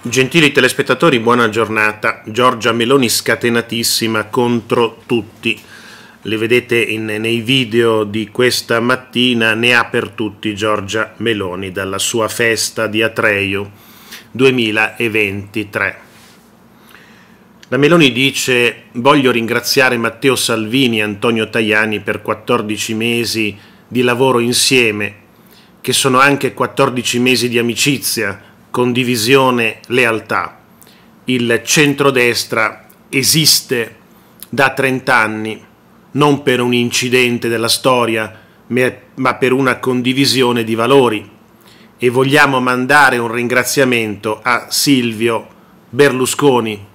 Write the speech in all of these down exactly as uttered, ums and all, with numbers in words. Gentili telespettatori, buona giornata. Giorgia Meloni scatenatissima contro tutti. Le vedete in, nei video di questa mattina, ne ha per tutti Giorgia Meloni dalla sua festa di Atreio duemilaventitré. La Meloni dice: voglio ringraziare Matteo Salvini e Antonio Tajani per quattordici mesi di lavoro insieme, che sono anche quattordici mesi di amicizia, condivisione, lealtà. Il centrodestra esiste da trent'anni, non per un incidente della storia, ma per una condivisione di valori, e vogliamo mandare un ringraziamento a Silvio Berlusconi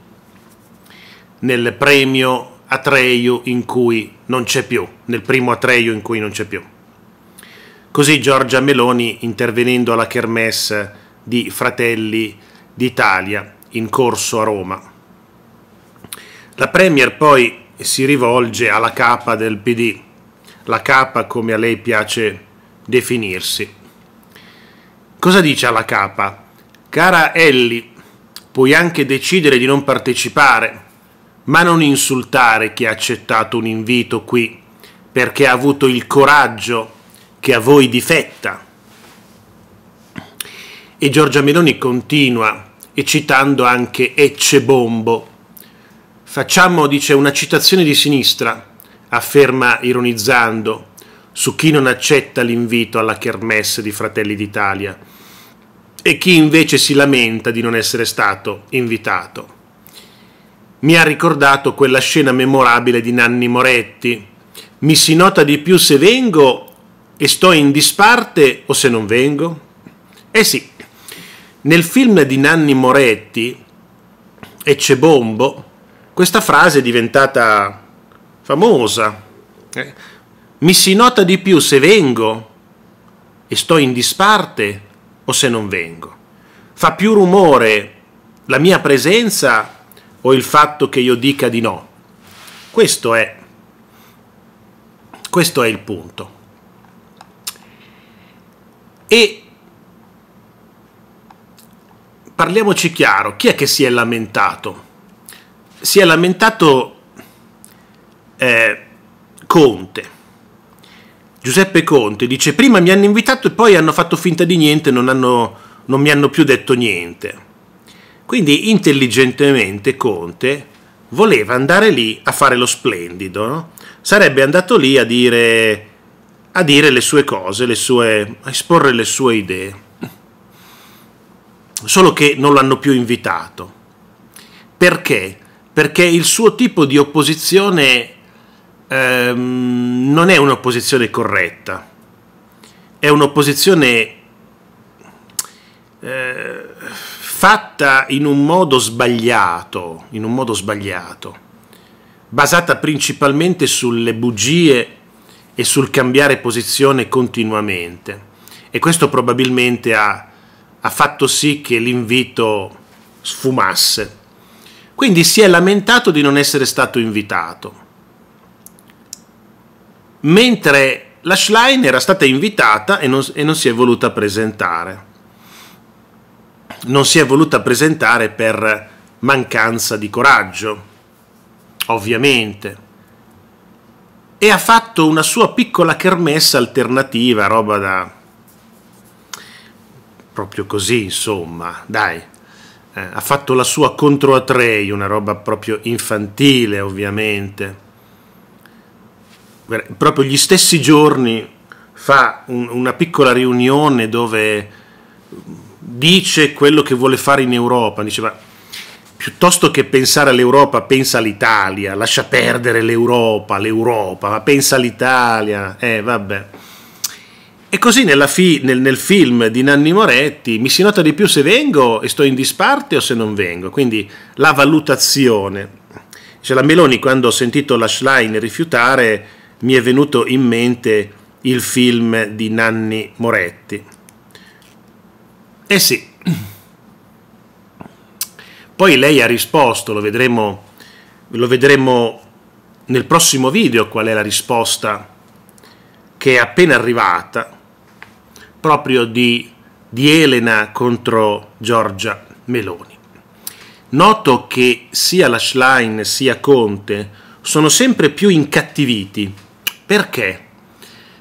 nel premio Atreio in cui non c'è più, nel primo Atreio in cui non c'è più. Così Giorgia Meloni, intervenendo alla kermesse di Fratelli d'Italia in corso a Roma. La Premier poi si rivolge alla capa del P D, la capa come a lei piace definirsi. Cosa dice alla capa? Cara Elly, puoi anche decidere di non partecipare, ma non insultare chi ha accettato un invito qui, perché ha avuto il coraggio che a voi difetta. E Giorgia Meloni continua, e citando anche Ecce Bombo. Facciamo, dice, una citazione di sinistra, afferma ironizzando, su chi non accetta l'invito alla kermesse di Fratelli d'Italia e chi invece si lamenta di non essere stato invitato. Mi ha ricordato quella scena memorabile di Nanni Moretti. Mi si nota di più se vengo e sto in disparte o se non vengo? Eh sì. Nel film di Nanni Moretti, Ecce Bombo, questa frase è diventata famosa. Eh? Mi si nota di più se vengo e sto in disparte o se non vengo. Fa più rumore la mia presenza o il fatto che io dica di no? Questo è, questo è il punto. E parliamoci chiaro, chi è che si è lamentato? Si è lamentato eh, Conte. Giuseppe Conte dice: prima mi hanno invitato e poi hanno fatto finta di niente, non, hanno, non mi hanno più detto niente. Quindi intelligentemente Conte voleva andare lì a fare lo splendido, no? Sarebbe andato lì a dire, a dire le sue cose, le sue, a esporre le sue idee. Solo che non l'hanno più invitato. Perché? Perché il suo tipo di opposizione ehm, non è un'opposizione corretta, è un'opposizione eh, fatta in un modo sbagliato, in un modo sbagliato, basata principalmente sulle bugie e sul cambiare posizione continuamente. E questo probabilmente ha ha fatto sì che l'invito sfumasse. Quindi si è lamentato di non essere stato invitato. Mentre la Schlein era stata invitata e non, e non si è voluta presentare. Non si è voluta presentare per mancanza di coraggio, ovviamente. E ha fatto una sua piccola kermesse alternativa, roba da... proprio così, insomma, dai, eh, ha fatto la sua contro Atrei, una roba proprio infantile, ovviamente. Proprio gli stessi giorni fa un, una piccola riunione dove dice quello che vuole fare in Europa. Diceva: piuttosto che pensare all'Europa, pensa all'Italia, lascia perdere l'Europa, l'Europa, ma pensa all'Italia, eh vabbè. E così nella fi, nel, nel film di Nanni Moretti mi si nota di più se vengo e sto in disparte o se non vengo. Quindi la valutazione. Cioè, la Meloni, quando ho sentito la Schlein rifiutare, mi è venuto in mente il film di Nanni Moretti. Eh sì. Poi lei ha risposto, lo vedremo, lo vedremo nel prossimo video qual è la risposta che è appena arrivata, proprio di, di Elena contro Giorgia Meloni. noto che sia la Schlein sia Conte sono sempre più incattiviti. Perché?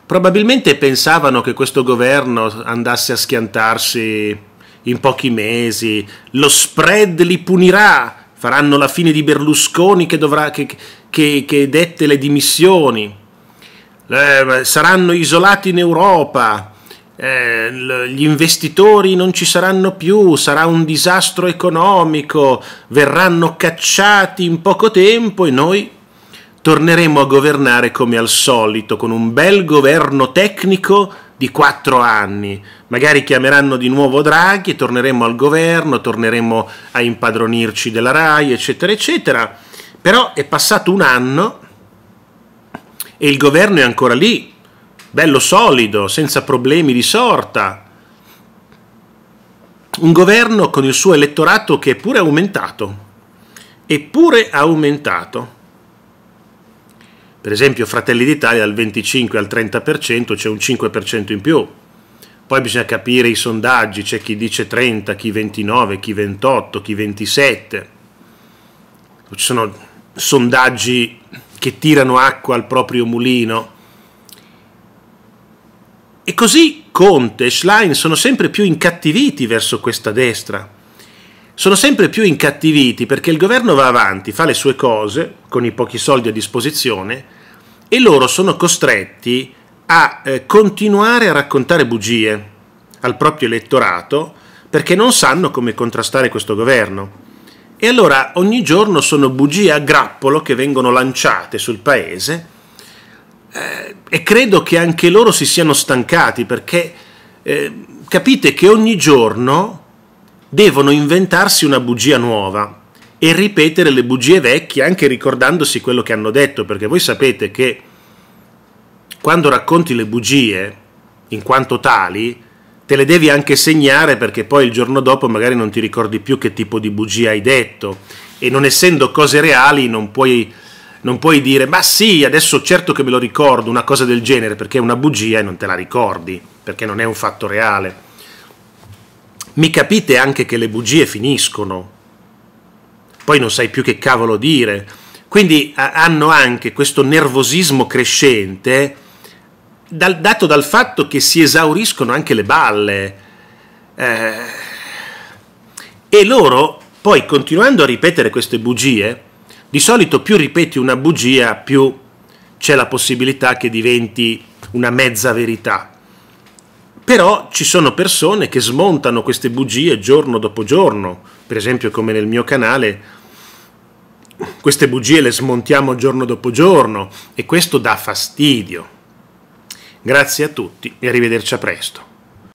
Probabilmente pensavano che questo governo andasse a schiantarsi in pochi mesi, lo spread li punirà, faranno la fine di Berlusconi che, dovrà, che, che, che dette le dimissioni, eh, saranno isolati in Europa, eh, gli investitori non ci saranno più, sarà un disastro economico, verranno cacciati in poco tempo e noi torneremo a governare come al solito, con un bel governo tecnico di quattro anni. Magari chiameranno di nuovo Draghi e torneremo al governo, torneremo a impadronirci della RAI, eccetera, eccetera. Però è passato un anno e il governo è ancora lì, bello solido, senza problemi di sorta. Un governo con il suo elettorato che è pure aumentato, eppure aumentato. Per esempio Fratelli d'Italia dal venticinque al trenta per cento, c'è un cinque per cento in più. Poi bisogna capire i sondaggi, c'è chi dice trenta, chi ventinove, chi ventotto, chi ventisette. Ci sono sondaggi che tirano acqua al proprio mulino. E così Conte e Schlein sono sempre più incattiviti verso questa destra. Sono sempre più incattiviti perché il governo va avanti, fa le sue cose con i pochi soldi a disposizione e loro sono costretti a eh, continuare a raccontare bugie al proprio elettorato perché non sanno come contrastare questo governo. E allora ogni giorno sono bugie a grappolo che vengono lanciate sul paese eh, e credo che anche loro si siano stancati perché eh, capite che ogni giorno devono inventarsi una bugia nuova e ripetere le bugie vecchie anche ricordandosi quello che hanno detto, perché voi sapete che quando racconti le bugie, in quanto tali, te le devi anche segnare perché poi il giorno dopo magari non ti ricordi più che tipo di bugia hai detto e non essendo cose reali non puoi, non puoi dire ma sì, adesso certo che me lo ricordo, una cosa del genere, perché è una bugia e non te la ricordi, perché non è un fatto reale. Mi capite anche che le bugie finiscono, poi non sai più che cavolo dire, quindi hanno anche questo nervosismo crescente dal, dato dal fatto che si esauriscono anche le balle eh, e loro poi continuando a ripetere queste bugie, di solito più ripeti una bugia più c'è la possibilità che diventi una mezza verità. Però ci sono persone che smontano queste bugie giorno dopo giorno, per esempio come nel mio canale, queste bugie le smontiamo giorno dopo giorno e questo dà fastidio. Grazie a tutti e arrivederci a presto.